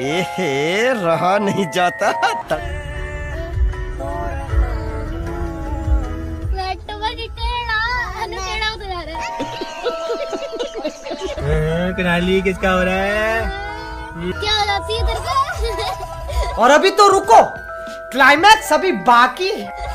रहा नहीं जाता कनाली किसका हो रहा है, क्या हो जाती है तेरे को? और अभी तो रुको, क्लाइमैक्स अभी बाकी है।